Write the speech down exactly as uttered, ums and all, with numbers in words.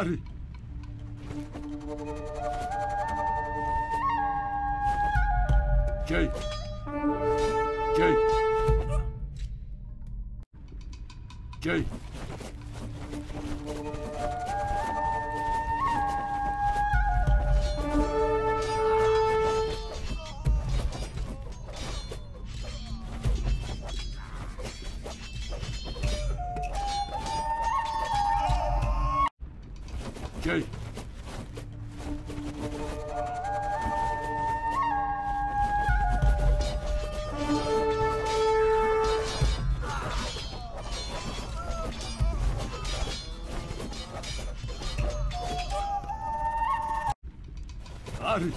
ある。ジェイジェイジェイジェイある。